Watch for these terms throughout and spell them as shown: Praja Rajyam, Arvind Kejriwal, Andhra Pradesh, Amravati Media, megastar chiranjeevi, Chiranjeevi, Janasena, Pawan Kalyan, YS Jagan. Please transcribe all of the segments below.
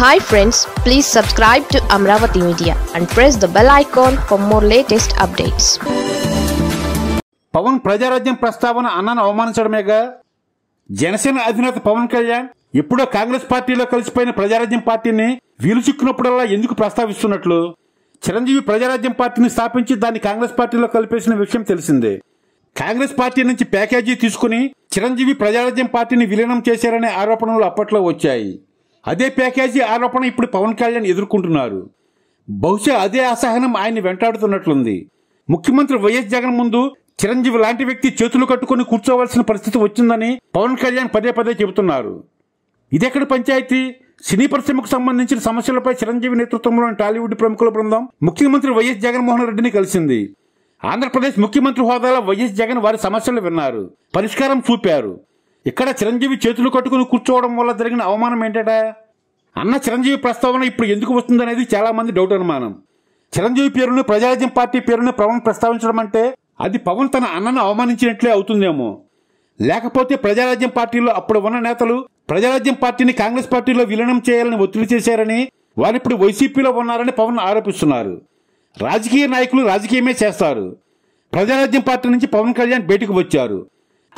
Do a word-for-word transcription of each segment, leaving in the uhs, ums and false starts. Hi friends, please subscribe to Amravati Media and press the bell icon for more latest updates. Pawan Praja Rajyam Prastavana Annan Avamaninchadamega Janasena Adhinata Pawan Kalyan Eppudu Congress Party lo kalisoyina Praja Rajyam Party ni veelu chikkunappudalla enduku prastavistunnattlu Chiranjeevi Praja Rajyam Party ni sthapinchi danni Congress Party lo kalipesina vishayam telisinde. Congress Party nunchi package teesukoni Chiranjeevi Praja Rajyam Party ni vilanam chesarane aaropanalu appatlo vachayi. Ade package aropana ippudu Pawan Kalyan edirkuntunnaru. Bahusha ade asahanam ayini ventaadutunnatlundi. Mukhyamantri Y S Jagan mundu Chiranjeevi లాంటి వ్యక్తి చేతులు కట్టుకొని కూర్చోవాల్సిన పరిస్థితి వచ్చిందని పవన్ కళ్యాణ్ పదే పదే చెబుతున్నారు. ఇదెక్కడ పంచాయతీ? సినీ పరిశ్రమకు సంబంధించిన సమస్యలపై చిరంజీవి నేతృత్వంలోని టాలీవుడ్ ప్రముఖుల బృందం ముఖ్యమంత్రి వైఎస్ జగన్మోహన్ రెడ్డిని కలిసింది. ఆంధ్రప్రదేశ్ ముఖ్యమంత్రి హోదాలో వైఎస్ జగన్ వారి సమస్యలు విన్నారు, పరిష్కారం చూపారు. ఇక్కడ చిరంజీవి చేతులు కట్టుకొని కూర్చోవడం వల్ల జరిగిన అవమానం ఏంటట అన్న చిరంజీవి ప్రస్తావన ఇప్పుడు ఎందుకు వస్తుందనేది చాలా మంది డౌట్ అనుమానం. చిరంజీవి పేరును ప్రజారాజ్యం పార్టీ పేరును పవన్ ప్రస్తావించడం అంటే అది పవన్ తన అన్నను అవమానించినట్లే అవుతుందేమో. లేకపోతే ప్రజారాజ్యం పార్టీలో అప్పుడు ఉన్న నేతలు ప్రజారాజ్యం పార్టీని కాంగ్రెస్ పార్టీలో విలీనం చేయాలని ఒత్తిడి చేశారని, వారిప్పుడు వైసీపీలో ఉన్నారని పవన్ ఆరోపిస్తున్నారు. రాజకీయ నాయకులు రాజకీయమే చేస్తారు. ప్రజారాజ్యం పార్టీ నుంచి పవన్ కళ్యాణ్ బయటకు వచ్చారు.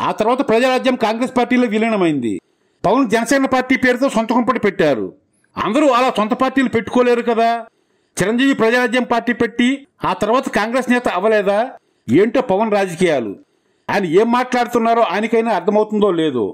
ఆ తర్వాత ప్రజారాజ్యం కాంగ్రెస్ పార్టీలో విలీనమైంది. పవన్ జనసేన పార్టీ పేరుతో సొంత కుంపటి పెట్టారు. అందరూ అలా సొంత పార్టీలు పెట్టుకోలేరు కదా. చిరంజీవి ప్రజారాజ్యం పార్టీ పెట్టి ఆ తర్వాత కాంగ్రెస్ నేత అవలేదా ఏంటో పవన్ రాజకీయాలు. ఆయన ఏం మాట్లాడుతున్నారో ఆయనకైనా అర్థమవుతుందో లేదో.